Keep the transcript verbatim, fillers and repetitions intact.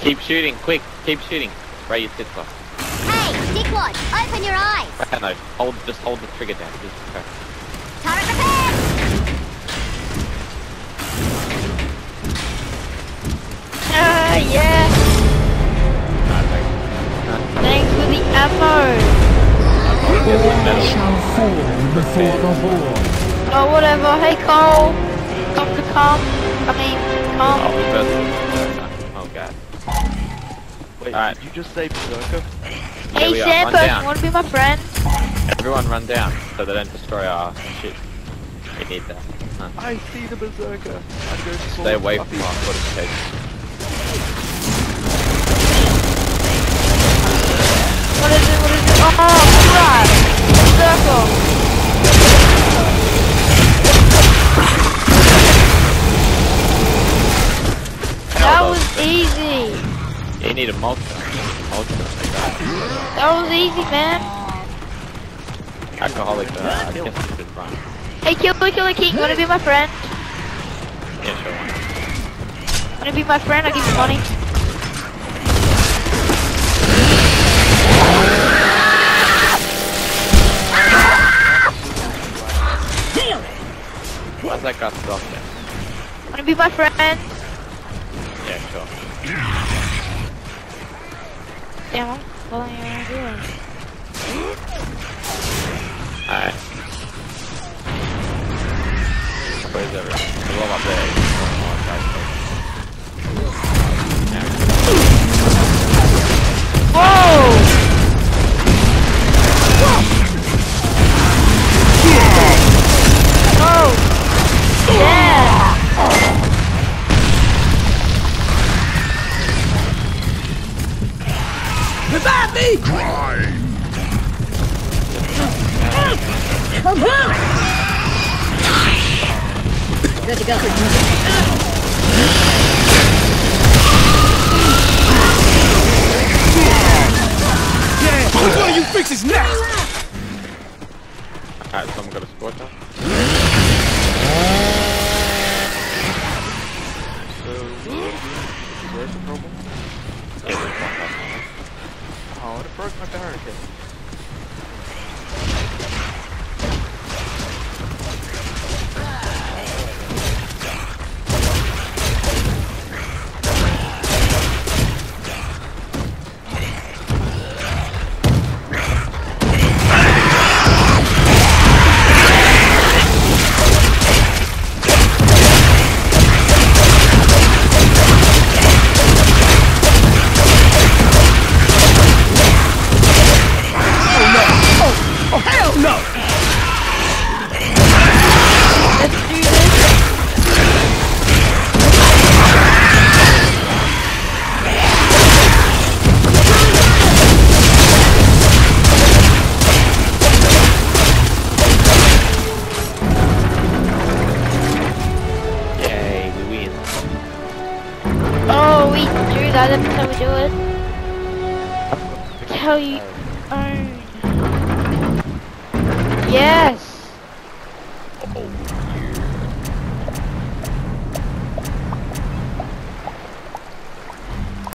Keep shooting, quick, keep shooting. Ray, your tits off. Hey, dickwad, open your eyes! I know, hold, just hold the trigger down. Just go. Turret repaired! Ah, uh, yes! No, thanks for the ammo! I shall fall before the horde. Oh, whatever. Hey, Cole! Come to come. I mean, come. Oh, oh God. Alright, did you just say Berserker? Hey Sandberg, you wanna be my friend? Everyone run down, so they don't destroy our shit. We need that. Huh. I see the Berserker! I'm going to stay away from our footage. What is it, what is it? Oh, crap! Berserker! That was easy! You need a multi. That was easy, man. Alcoholic, uh, I guess it's good run. Hey, Killer Killer King, wanna be my friend? Yeah, sure. Wanna be my friend? I'll give you money. Why's that guy stuck there? Wanna be my friend? Yeah, sure. Damn, I'm following you around here. Alright. Where's everyone? There's all up there. Whoa! Oh! Yeah! Revive me! Crime! Come on! Got to go for you. Yeah! You fix his neck! Alright, someone got a scorcher. So, where's the problem? Yeah, oh, it broke my barricade. How you own? Yes!